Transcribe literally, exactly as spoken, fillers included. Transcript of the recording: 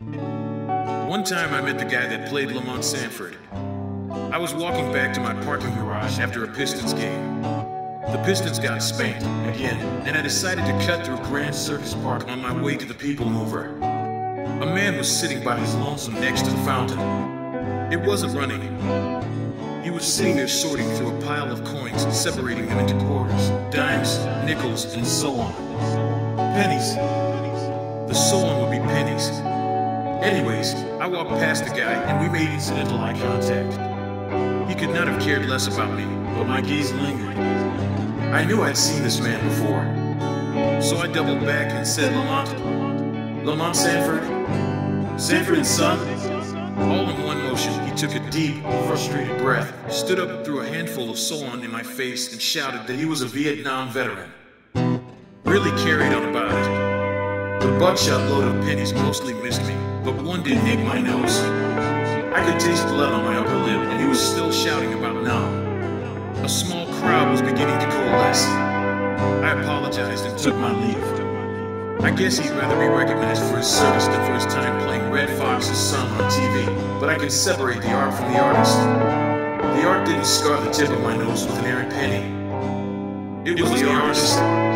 One time I met the guy that played Lamont Sanford. I was walking back to my parking garage after a Pistons game. The Pistons got spanked again, and I decided to cut through Grand Circus Park on my way to the People Mover. A man was sitting by his lonesome next to the fountain. It wasn't running. He was sitting there sorting through a pile of coins, separating them into quarters, dimes, nickels, and so on. Pennies. The so on would be pennies. Anyways, I walked past the guy and we made incidental eye contact. He could not have cared less about me, but my gaze lingered. I knew I'd seen this man before. So I doubled back and said, Lamont, Lamont Sanford, Sanford and Son. All in one motion, he took a deep, frustrated breath, stood up, threw a handful of so-on in my face, and shouted that he was a Vietnam veteran. Really carried on about it. The buckshot load of pennies mostly missed me, but one did nick my nose. I could taste blood on my upper lip, and he was still shouting about numb. A small crowd was beginning to coalesce. I apologized and took my leave. I guess he'd rather be recognized for his service than for his time playing Red Fox's Son on T V, but I could separate the art from the artist. The art didn't scar the tip of my nose with an errant penny. It was the artist.